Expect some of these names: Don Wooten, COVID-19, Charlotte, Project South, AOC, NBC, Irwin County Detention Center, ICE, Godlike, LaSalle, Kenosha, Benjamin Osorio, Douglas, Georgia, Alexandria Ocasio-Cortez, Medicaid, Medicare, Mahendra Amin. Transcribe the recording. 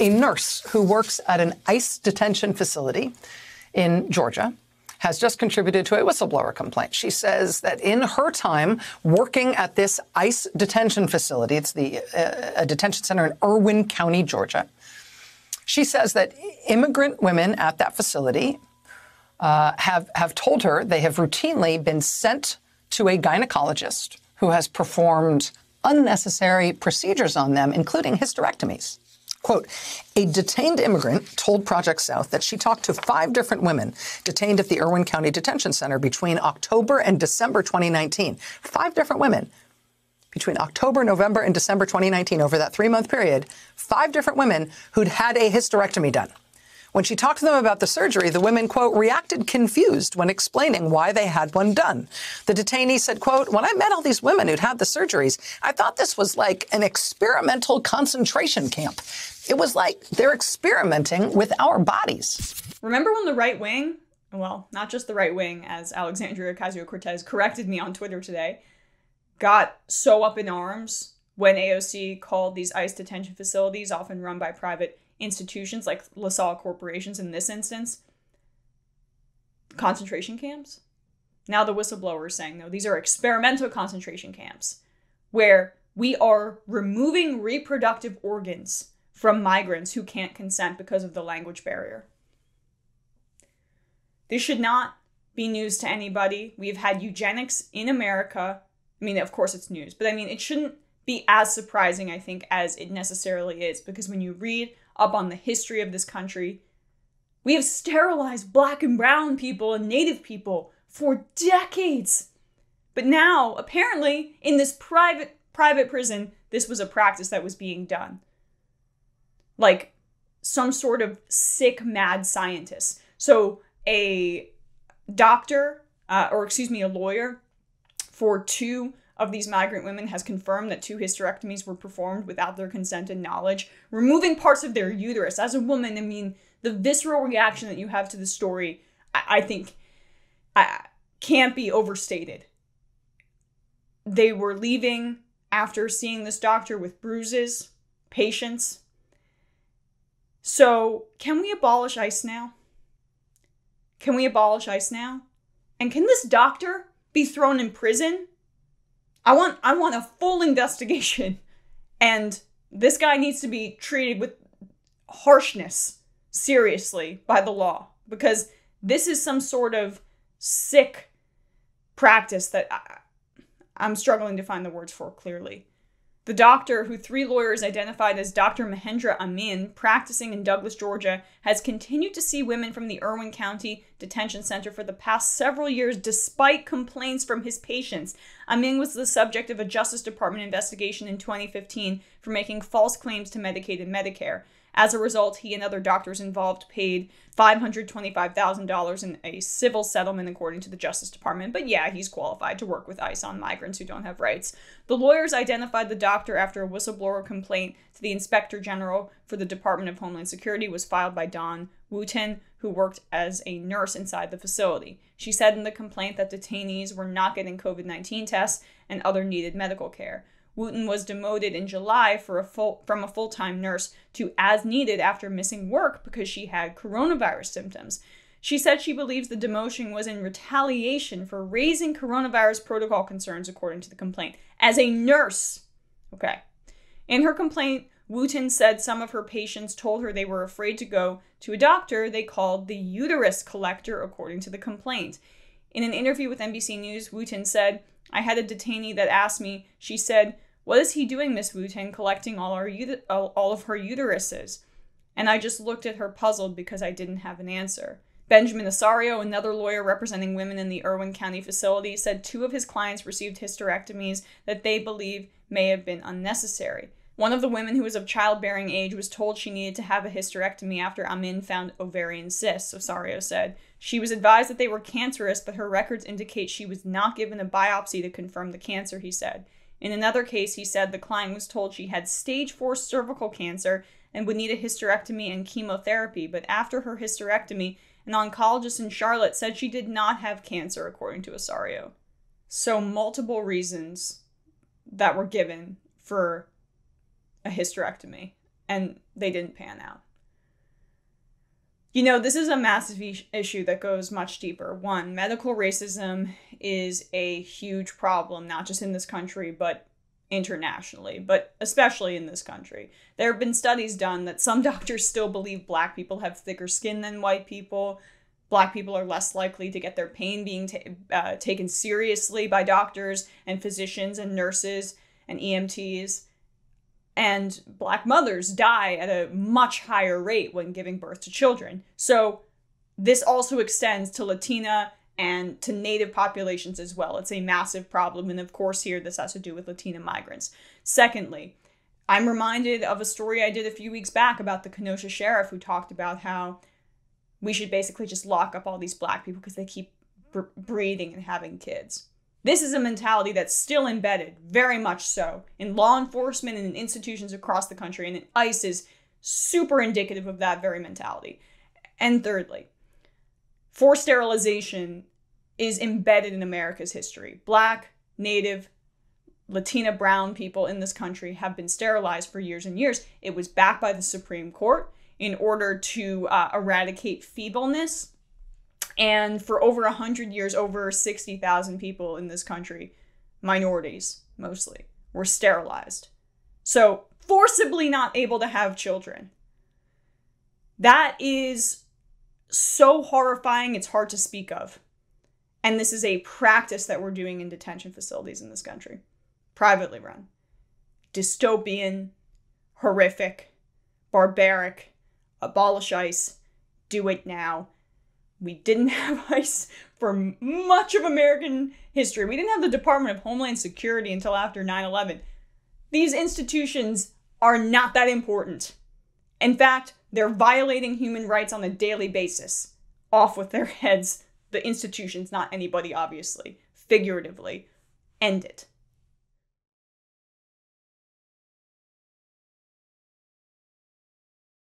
a nurse who works at an ICE detention facility in Georgia has just contributed to a whistleblower complaint. She says that in her time working at this ICE detention facility, it's a detention center in Irwin County, Georgia, she says that immigrant women at that facility have told her they have routinely been sent to a gynecologist who has performed unnecessary procedures on them, including hysterectomies. Quote, a detained immigrant told Project South that she talked to 5 different women detained at the Irwin County Detention Center between October and December 2019. 5 different women between October, November, and December 2019, over that 3-month period, 5 different women who'd had a hysterectomy done. When she talked to them about the surgery, the women, quote, reacted confused when explaining why they had one done. The detainee said, quote, when I met all these women who'd had the surgeries, I thought this was like an experimental concentration camp. It was like they're experimenting with our bodies. Remember when the right wing, well, not just the right wing, as Alexandria Ocasio-Cortez corrected me on Twitter today, got so up in arms when AOC called these ICE detention facilities, often run by private institutions like LaSalle corporations in this instance, concentration camps? Now the whistleblower is saying, no, these are experimental concentration camps where we are removing reproductive organs from migrants who can't consent because of the language barrier. This should not be news to anybody. We've had eugenics in America. I mean, of course it's news, but I mean, it shouldn't be as surprising, I think, as it necessarily is, because when you read up on the history of this country, we have sterilized black and brown people and native people for decades. But now, apparently, in this private prison, this was a practice that was being done. Like some sort of sick, mad scientist. So a doctor, a lawyer for 2 of these migrant women has confirmed that 2 hysterectomies were performed without their consent and knowledge, removing parts of their uterus. As a woman, I mean, the visceral reaction that you have to the story, I think can't be overstated. They were leaving after seeing this doctor with bruises, patients. So can we abolish ICE now? Can we abolish ICE now? And can this doctor be thrown in prison? I want a full investigation, and this guy needs to be treated with harshness, seriously, by the law, because this is some sort of sick practice that I'm struggling to find the words for, clearly. The doctor, who 3 lawyers identified as Dr. Mahendra Amin, practicing in Douglas, Georgia, has continued to see women from the Irwin County Detention Center for the past several years despite complaints from his patients. Amin was the subject of a Justice Department investigation in 2015 for making false claims to Medicaid and Medicare. As a result, he and other doctors involved paid $525,000 in a civil settlement, according to the Justice Department. But yeah, he's qualified to work with ICE on migrants who don't have rights. The lawyers identified the doctor after a whistleblower complaint to the Inspector General for the Department of Homeland Security was filed by Don Wooten, who worked as a nurse inside the facility. She said in the complaint that detainees were not getting COVID-19 tests and other needed medical care. Wooten was demoted in July from a full-time nurse to as needed after missing work because she had coronavirus symptoms. She said she believes the demotion was in retaliation for raising coronavirus protocol concerns, according to the complaint. As a nurse, okay. In her complaint, Wooten said some of her patients told her they were afraid to go to a doctor they called the uterus collector, according to the complaint. In an interview with NBC News, Wooten said, I had a detainee that asked me, she said, what is he doing, Miss Wooten, collecting all of her uteruses? And I just looked at her puzzled because I didn't have an answer. Benjamin Osorio, another lawyer representing women in the Irwin County facility, said 2 of his clients received hysterectomies that they believe may have been unnecessary. One of the women, who was of childbearing age, was told she needed to have a hysterectomy after Amin found ovarian cysts, Osorio said. She was advised that they were cancerous, but her records indicate she was not given a biopsy to confirm the cancer, he said. In another case, he said the client was told she had stage 4 cervical cancer and would need a hysterectomy and chemotherapy, but after her hysterectomy, an oncologist in Charlotte said she did not have cancer, according to Osorio. So multiple reasons that were given for a hysterectomy. and they didn't pan out. You know, this is a massive issue that goes much deeper. One, medical racism is a huge problem, not just in this country, but internationally, but especially in this country. There have been studies done that some doctors still believe black people have thicker skin than white people. Black people are less likely to get their pain being taken seriously by doctors and physicians and nurses and EMTs. And black mothers die at a much higher rate when giving birth to children. So this also extends to Latina and to Native populations as well. It's a massive problem. And of course, here, this has to do with Latina migrants. Secondly, I'm reminded of a story I did a few weeks back about the Kenosha sheriff who talked about how we should basically just lock up all these black people because they keep breeding and having kids. This is a mentality that's still embedded, very much so, in law enforcement and in institutions across the country, and ICE is super indicative of that very mentality. And thirdly, forced sterilization is embedded in America's history. Black, Native, Latina, brown people in this country have been sterilized for years and years. It was backed by the Supreme Court in order to eradicate feebleness. And for over 100 years, over 60,000 people in this country, minorities mostly, were sterilized. So forcibly not able to have children. That is so horrifying, it's hard to speak of. And this is a practice that we're doing in detention facilities in this country. Privately run. Dystopian, horrific, barbaric, abolish ICE, do it now. We didn't have ICE for much of American history. We didn't have the Department of Homeland Security until after 9/11. These institutions are not that important. In fact, they're violating human rights on a daily basis. Off with their heads. The institutions, not anybody, obviously. Figuratively. End it.